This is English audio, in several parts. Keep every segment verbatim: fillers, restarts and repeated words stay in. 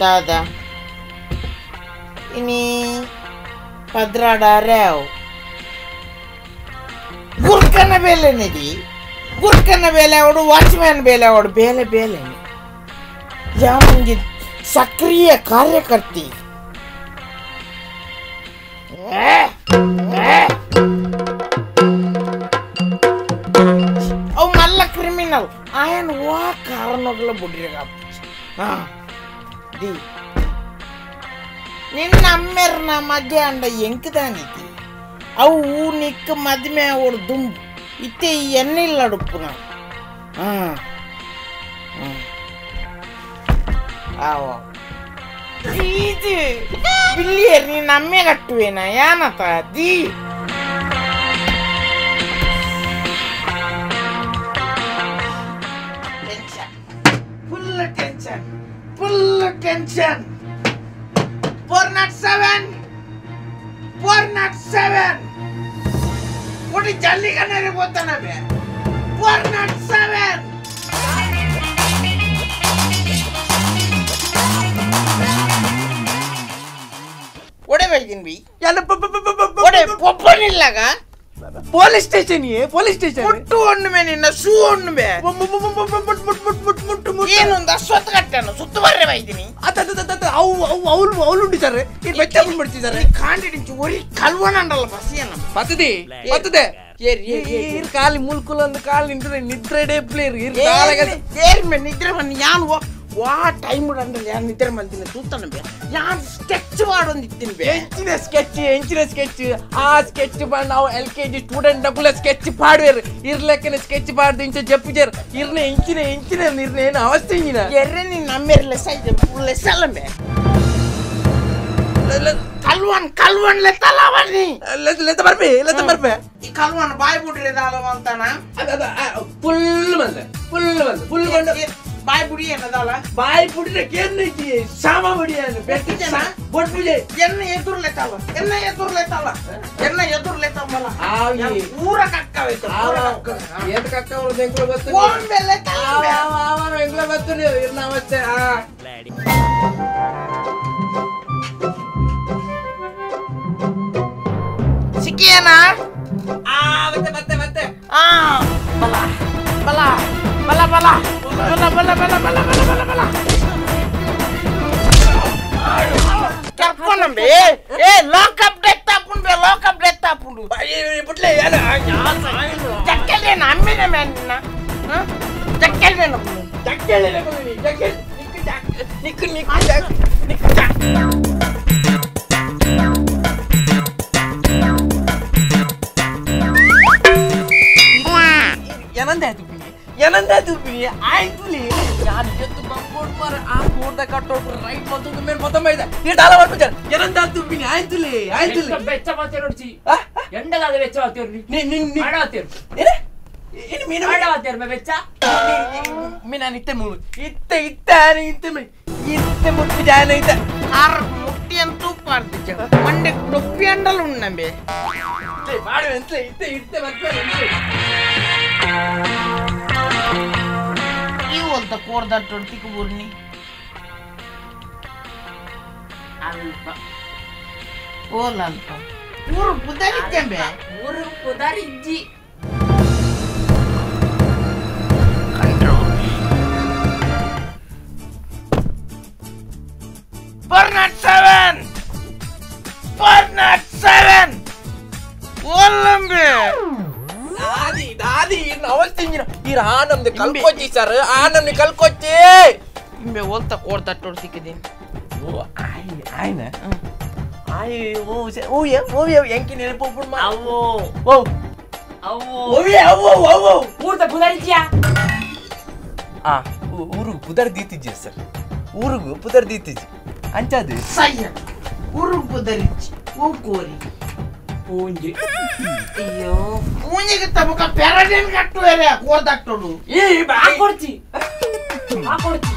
Dada ini padrada rao gurkana bele nedi gurkana bele avadu watchman bele avadu bele bele yamungi sakriya karyakarti eh eh oh malla criminal ayan wa karanagala budiraga ha Ninnamer Namadanda Yankadaniti. Aw Nick Madme or Dum. It a Yanilla Puna. Ah, ah, Didi Billy in a minute to an Ayanata. Dee full attention. Full attention. four zero seven. four zero seven. What is Jolly Canary? What is it? four zero seven. What is it? What is it? What is Police station here, police station. Put two on me in a soon bed. Put to Mutin on the Swatatan, so to whatever I mean. I thought that how old is it? It's better. It can't get into very Calvin and Alpasian. But today, but today, here Kali Mulkul and the Kali into the Nitrade player. Here, many different young walk. What time would under the Nitherman in the Tutan? Yarn sketch on the tin a sketch, engine sketch, ah, sketch by now L K G student double sketch powder, ear like a sketch bar, the inch of Jupiter, ear engine, engine, and ear name, our singer. You're running a mere side of Salame. Calwan, Calwan, let Alavani. Let the barbe, let the barbe. Calwan, why would it allow Montana? Pullman, Pullman, Pullman. Buy buddy and Adala. Buy buddy again, Niki. Sama buddy and Betina. What will it? Yenna Yatur Letala. Yenna Yatur Letala. Yenna Yatur Letala. Ah, Uraka. Yaka was in Globus. One Beletta. Our Globus to you. You know what's there. Lady. Sikiana. Ah, what about the matter? Ah, Bala. Bala. Bala Bala. Bala bala bala bala bala bala. Carponambe, eh? Lock up that tapun, lock up that tapun. Hey, put le, yala. Jackele na, ammi na man na. Huh? Jackele na. Jackele na, jackele. Nikku jack, nikku nikku jack, nikku jack. Yananda tu. Yananda to be, I believe. Yard get to come for a board that got over right for the men for the matter. Yet all over there. Yananda to be, I believe. I believe. Yanda the better. Not there. It means not there, my better. Minanitum. It take that into me. It's the Mutidanator. Our Mutian two party. One day, Lupian Lunambe. I don't say it. You want the quarter twenty Kuburni Alpha. Oh, Alpha. Poor Pudari Jambe. Poor Pudari G. Control. Bernard seven. Bernard seven. Olambe. Daddy, Daddy, now I'm thinking. Here, Anam the Kalkochi, sir. Anam the Kalkochi. You want the quarter tortilla? Oh, I, I know. I, oh, oh, yeah, oh, yeah, Yankee, and Popo. Oh, oh, अवो वो भी अवो अवो ಊರ್ತ ಪುದರ್ಜಿಯ ಆ ಊರು ಪುದರ್ದಿತಿಜಿ sir ಊರು ಪುದರ್ದಿತಿಜಿ ಅಂಚಾದು ಸಯ್ಯ ಊರು ಪುದರ್ಜಿ ಓ ಕೋರಿ ಪೂಂಜಿ ಅಯ್ಯೋ ಪೂಂಜಿಗೆ ತಮಕ ಪೆರಡೇನ್ ಕಟ್ಟುವೆರೆ ಕೋರ್ದಾಕ್ಟೋಳು ಈ ಬಾ ಕೊಡ್ತಿ ಆ ಕೊಡ್ತಿ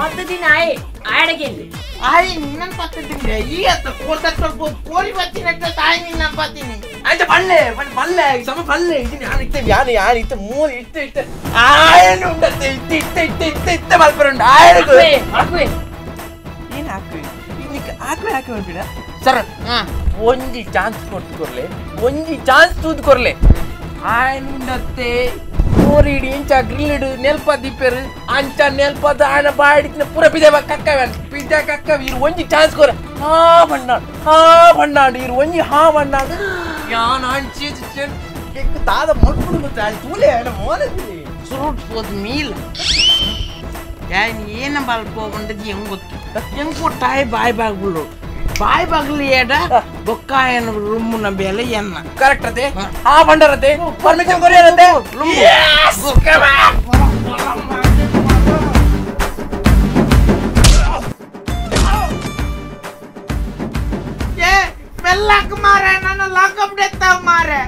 ಮತ್ತೆ ದಿನ ಆಯೆ ಆಡಗೆಲ್ಲಿ आई नन पत्ते दिन है ये तो कोटा तो कोरी बच्ची ने तो टाइम ही ना पाती नहीं अच्छा बल्ले बल्ले समय बल्ले इतने यार इतने यार यार इतने मूल इतने इतने आये ना उनका इतने इतने इतने इतने बाल पर उन आये को आकू ये ना आकू इनका आकू आकू बोल पिना सर हाँ वन्जी चांस कोट कर ले वन्जी चांस तूड़ कर ले आये ना ते कोरी डीन चागरील डू नेलपादी पेर अंचा नेलपादा आना बाढ़ इतने पूरा पिज़ा बक्का बन पिज़ा कक्का वीर वन्जी चांस कोरा हाँ बन्ना हाँ बन्ना डीर वन्जी हाँ बन्ना यान आंची चेचन एक तादा मटपुड़ को चाल तूले है ना मौन है सुरुट पोत मील यान ये ना बाल पोगंडे जिंगो जिंगो टाइ बाय बाग बुलो बाय बागली ये डा बक्का ये ना रूम में ना बेले ये ना करेक्ट रहते हाँ बंदर रहते परमिशन करिए रहते रूम यस क्या बात ये बेल्ला कमारे ना ना लाकम देता हमारे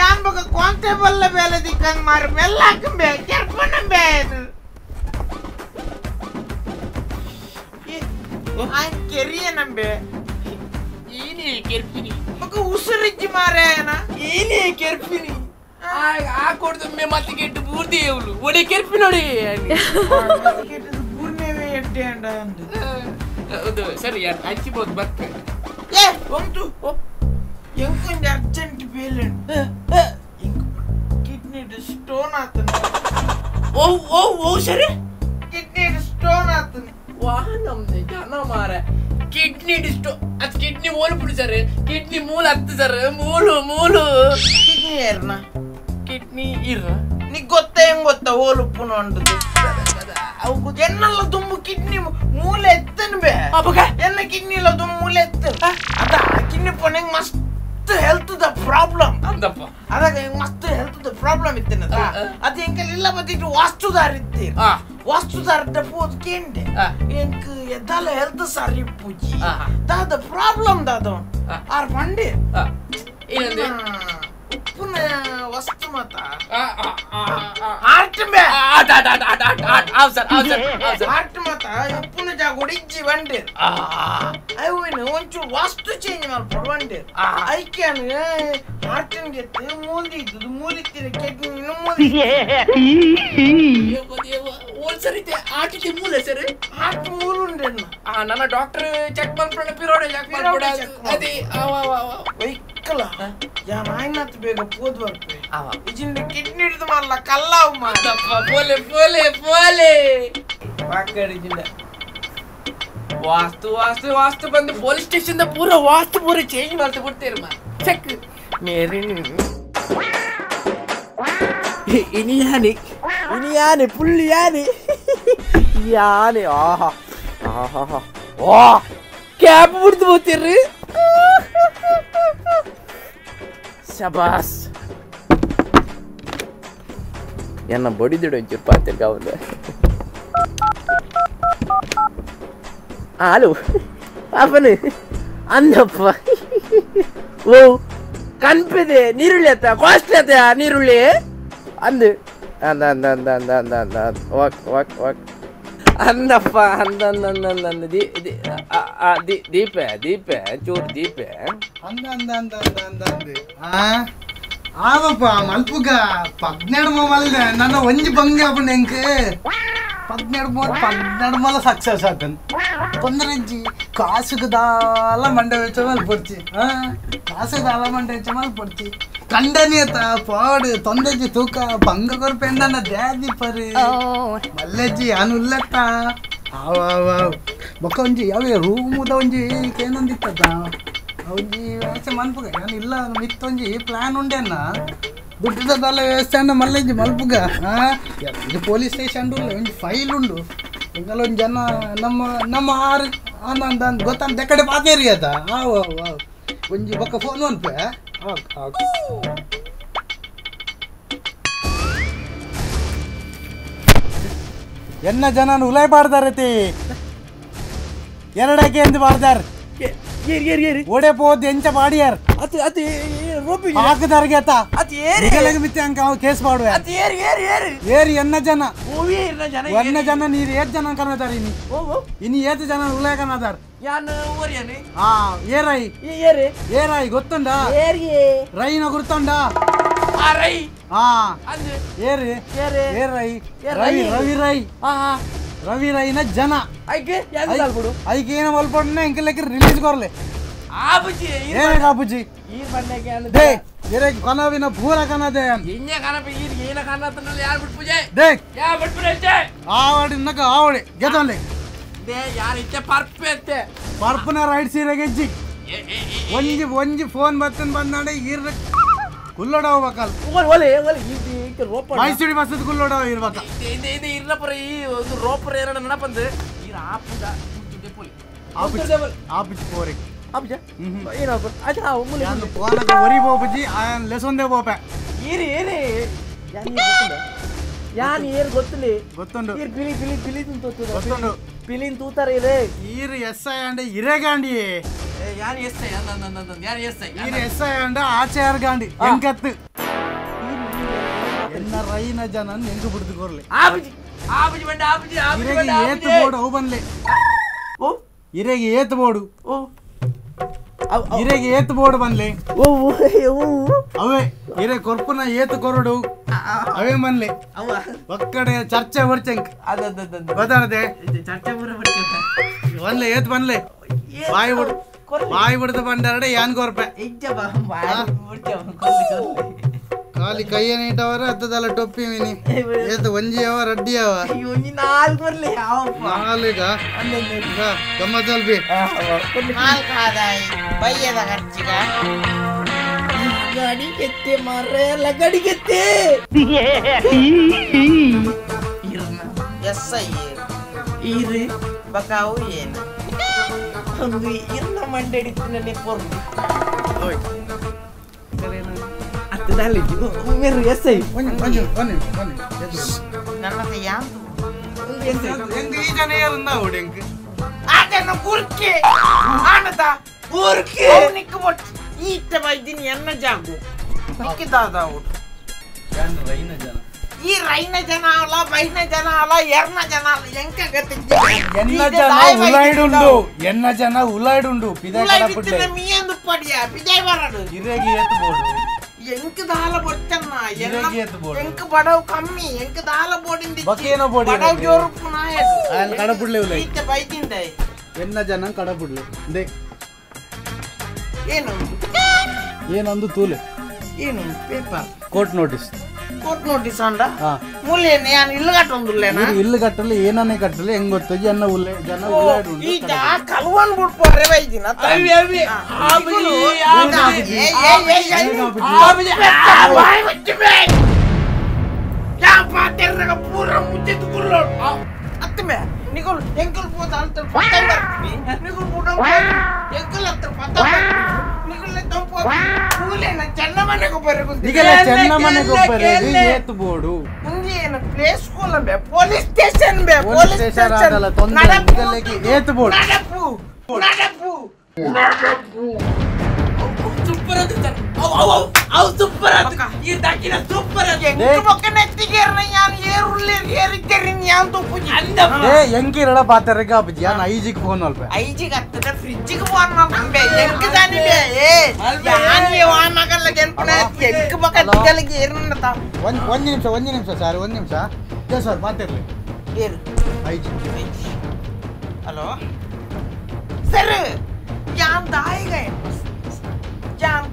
यान बका कौन से बल्ले बेले दिखन मारे बेल्ला कम बे क्या पन बे ये आन केरिये ना बे ini kerpini, maka usir jemaah na, ini kerpini, ah, aku orang tu memati ke tu budi evolu, boleh kerpini orang ni, memati ke tu budi memang ada anda, aduh, sir, yar, aji bot bat, eh, orang tu, yang kau ni accent belen, kidney stone atun, oh, oh, oh, sir, kidney stone atun, wah, namde, jana mara. किडनी डिस्टो आज किडनी मोल पड़ जा रहे kidney मोल आते जा रहे मोलो मोलो किडनी येर ना किडनी येर निगोत्ते इंगोत्ता होल पुनो अंडे अब कुछ येन्ना लो तुम किडनी मोल ऐतन बे अब क्या येन्ना किडनी लो तुम मोल ऐतन अदा किडनी पनेंग मस्त हेल्थ द प्रॉब्लम अदा पा अदा क्या मस्त हेल्थ द प्रॉब्लम इतने दा अद येंके लिल्ला बदी तो वास्तु दारित्ते आ वास्तु दारित्पोत केंडे येंक दाल हेल्थ सारी पूजी दादा प्रॉब्लम दादों आर बंडे इन्दे उपुने वस्तु मता हार्ट में आधा आधा आधा आधा आवसर आवसर हार्ट मता उपुने जागोड़ी जीवन देर आई वो ने उन्चु वस्तु चेंज मार प्रॉब्लम देर आई क्या ने हार्ट में ते मोली दूध मोली तेरे केक में मोली ये बोलिए बोल सर इतने आठ के मूल है सर आठ मूल उन्हें ना आ ना ना डॉक्टर चेक मार पड़े पिरोड़े चेक मार पड़े अधे आवा आवा वही कला यार आइना तो बेगा पोत बार पे आवा इजिन्हें किडनी तो मार ला कल्ला उमार दफा बोले बोले बोले पाकर इजिन्हें वास्तु वास्तु वास्तु बंदे पुलिस स्टेशन द पूरा वास्तु पूरे चेंज मारते पड़ते हैं मार चेक मेरे ini yani, ini yani, pulli yani, yani, aha, aha, wah, kaya apa burdu boteri? Sabas, yang na body tu doncur pater kau tu. Alu, apa ni? Anda apa? Wow, kanpede, niru leta, kos leta, niru le. Ande, anda, anda, anda, anda, anda, anda, wak, wak, wak, anda fa, anda, anda, anda, anda, di, di, ah, ah, di, di pe, di pe, cur di pe, anda, anda, anda, anda, anda, ah, apa pa, malpuga, pagner mau mal deh, nana wanji bangga apa nengke, pagner mau, pagner malah sukses akan, pandraji, kasih dalam mandai cemal pergi, ah, kasih dalam mandai cemal pergi. कंडनीय था पौड़ तंदे जी तो का बंगकोर पेंडा ना दैवी परे मल्ले जी अनुल्लता आओ आओ आओ बकाउन जी यावे रूम उधर उन जी क्या नंदी पता उन जी ऐसे मन पुगा यानी इल्ला मित्तों जी प्लान उन्हें ना बुढ़ता दाले ऐसे ना मल्ले जी मल पुगा हाँ यार ये पुलिस स्टेशन डूले उन जी फाइल उन्हें इंगलों जना नम नम आर आनंदन गोतान देखड़े पाते रिया था आओ आओ When you walk a phone on pair, Yenna Janan Ulai Bardarati Yanadaki and the Bardar. What about the Encha Bardier? At the Ruby Akadargata at the Erikalanka case for at the Eri Eri Yenna Jana. Oh, Yenna Jana, Yenna Jana, Yetana Kanadarini. Oh, in Yetana Ulak another. Yan, what are you? Ah, Yerai, Yerai, Yerai, Gotunda, Yerai, Raina Gotunda, Arai, ah, Yerai, Yerai, Yerai, Ravi Rai, ah. Ravi Raina Jana. I get Yazal. I gain a Walpon and collect release Gorley. Abuji, Abuji. They are gonna win a poor Akana there. You can't be in a Kanatan. They are but pretend. Our Naka, our get on it. They are it's a parpet. Parpuna rides here again. When you want your phone button, but not a year. Kuloda Vakal. Well, well, I should have said good load of Irvata. They evaporate the rope and up and there. Up is for it. Up, you know, I have one of the very bobaji and less on the boba. Yan here got to live. Gotundo, Billy, Billy, Billy, Gotundo, Billy, Tutor, Iri, yes, I and Iragandi. Yan, yes, and Archer Gandhi. Raina Janan, into the girl. Abbey, Abbey went up the Abbey openly. Oh, Iregi ate the board. Oh, Iregi ate the board one leg. Oh, away, Ire Corpuna, yet the corridor. Away, Manley. What could a church ever think? Other than the other day, the church ever one leg, one leg. Why would I would the wonder a young corpse? Kali Kayani Tower at the Topi Mini. Yes, the one hour at the hour. You need all for Leao. Malaga and then Kamadal Bay. Alcada, Payaka. Gadi get him or Lagadi get it. Yes, I hear. Ere Bacao Yen. Hungry, you're Monday in a nipple. Dale, you may reassay. One, one, one, one. None of the young. Yes, indeed, an air now. I can a burke, Anata, burke, Nickwood, eat the Vidin Yana Jambu. Make it out. Yan Raina Jana. Ye Raina Jana, La Vaina Jana, La Yerna Jana, Yanka get it. Yana Jana, I don't know. Yana Jana, I don't know. Pidai put me and the Padia, Pidai. Irregular. Yank the Halabotana, Yank Badao Kami, Yank the Halabot in the Bakano body. What out your Punay and Kadapulu? Eat the biting day. Yenna Jana Kadapulu. They Yen on the Tule. Yen paper. Court notice. Court notice under Mulan and Ilgaton Lena. Ilgatuli, Yenana Catle, and got to Jana Jana. Eat the Kalwan would for revising. Why would you make? Yapa, there are poor muted gullo. Atme, Nicol, Yankel put out the father, Nicol put out Yankel after father, Nicoletum for Mulan and Chanamanago. Nicol and Chanamanago, to Bodu. Only in a place full of a police station, police station, not a poo, not a poo, not a poo. Oh, how super! You're talking a super again. You're talking at the Garian, you're living here to put under the Yankee Paterka, but Yana Izik Honor. I dig at the fridge one of them. One name, one name, sir. One name, sir. Yes, sir. Here, I dig. Hello? Sir, Yan die.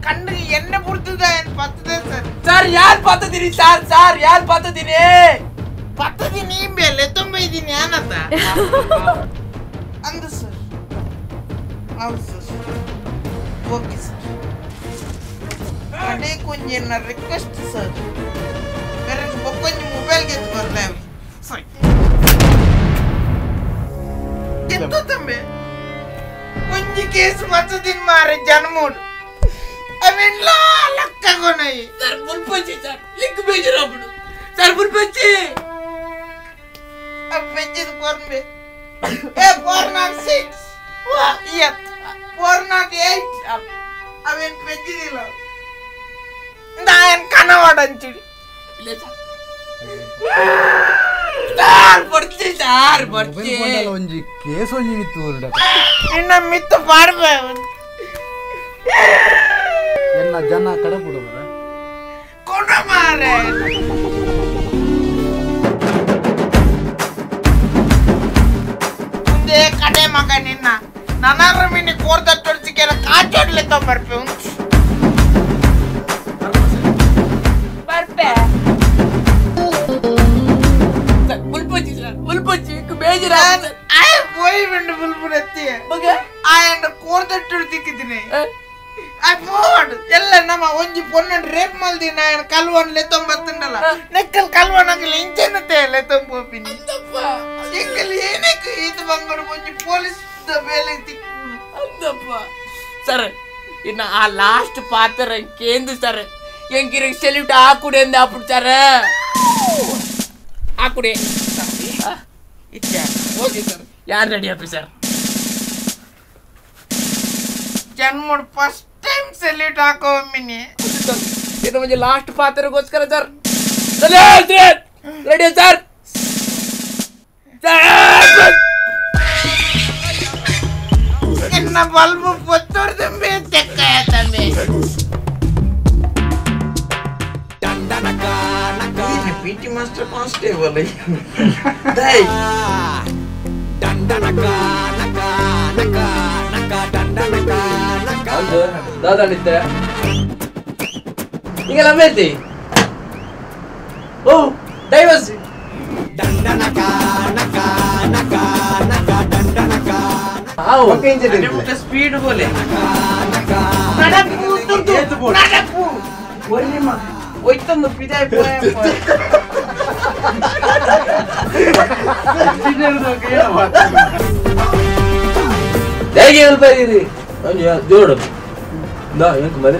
Country and the Portugal and Patadan. Sir, Yar Patadini, Sar, Sar, Yar Patadine Patadini, Belletum made in Anata. And the sir, how sir, work is a day when a request, sir. There is book when you mobile get for them. Sorry, get to them. When you case Matadin Mara Janmud. I mean, la lakkagonai. Sir, bulpachi sir. Ek beje rabu. Sir, bulpachi. Ab beje born me. Eh, born on six. Wow, yeah. Born on eight. I mean, beje dilo. Nine kanavadanchi. Let's. Sir, borchi sir, borchi. Mobile phone case onji vittu. Inna mittu parve. Yenna janna kada puduvara koda mare unde kade maganina nanaru mini korda tolchikela kaatodle to barpe barpe bulpochi sir bulpochi ku bejara I boy vindu bulpuretti baga I and korda tolchikidine I bored. Yalla, nama onji ponnan rape maldi na and kalwan letom battendala. Nekkal kalwan angil inchena the letom popini. Andappa. Ekkel yenek idu bangaru onji police the vele tik. Andappa. Sir, inna a last paatara kendu sir. Yenkire salute aakude and appu sir. Aakude. Ichcha. Okay sir. Yaar ready appu sir. Janmur first. Time salute haako mini. This is last part of the sir. Salute! Ready, sir? Sir! Enna bulbu pottur thambi chekkaya thambi. Dandanaka naka. This is P T Master Constable. Hey! Dandanaka naka naka naka dandanaka. Dada Nitya. You can have it. Oh, that was it. Dandanaka, naka, naka, naka, dandanaka. How? Okay, you can put a speed ball. Nada poo, nada poo, nada poo. What is it, ma? Wait till the pizza is ready. There you go, baby. No, yeah, do it. No, you can't do it.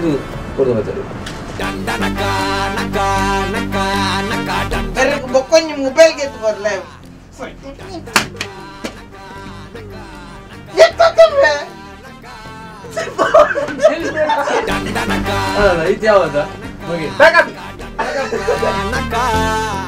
Dandanaka, naka, naka, naka, dandanaka. But when you mobile get for life, get back in there. Dandanaka. Oh, it's your other. Okay, back up.